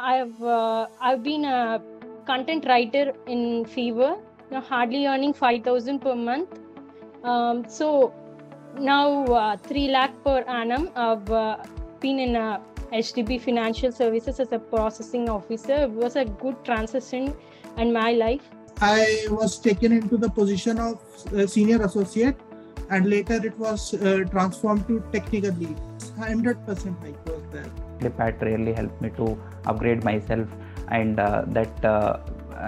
I've been a content writer in Fever, now hardly earning 5,000 per month. So now 3 lakh per annum. I've been in HDB Financial Services as a processing officer. It was a good transition in my life. I was taken into the position of senior associate, and later it was transformed to technical lead. 100% I was there. Intellipaat really helped me to upgrade myself, and that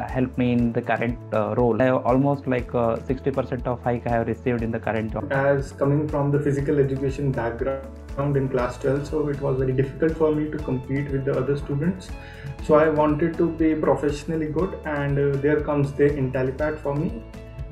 helped me in the current role. I have almost like 60% of hike I have received in the current job. As coming from the physical education background in class 12, so it was very difficult for me to compete with the other students. So I wanted to be professionally good, and there comes the Intellipaat for me,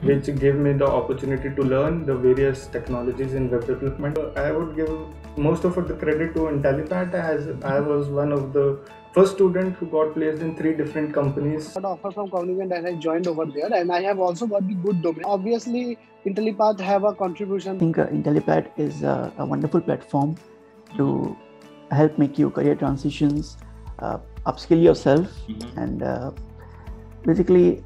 which gave me the opportunity to learn the various technologies in web development. I would give most of the credit to Intellipaat, as I was one of the first students who got placed in 3 different companies. I got an offer from Cognizant and I joined over there, and I have also got the good domain. Obviously, Intellipaat have a contribution. I think Intellipaat is a wonderful platform to help make your career transitions, upskill yourself, and basically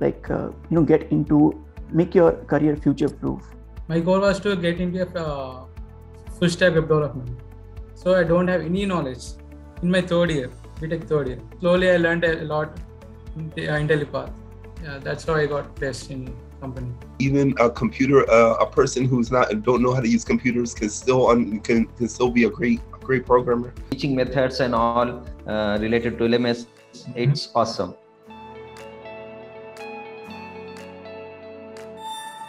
get into, make your career future-proof. My goal was to get into full-stack web development. So I don't have any knowledge in my BTech 3rd year. Slowly I learned a lot in Intellipaat. Yeah, that's how I got placed in company. Even a person who's don't know how to use computers can still still be a great programmer. Teaching methods and all related to LMS, it's awesome.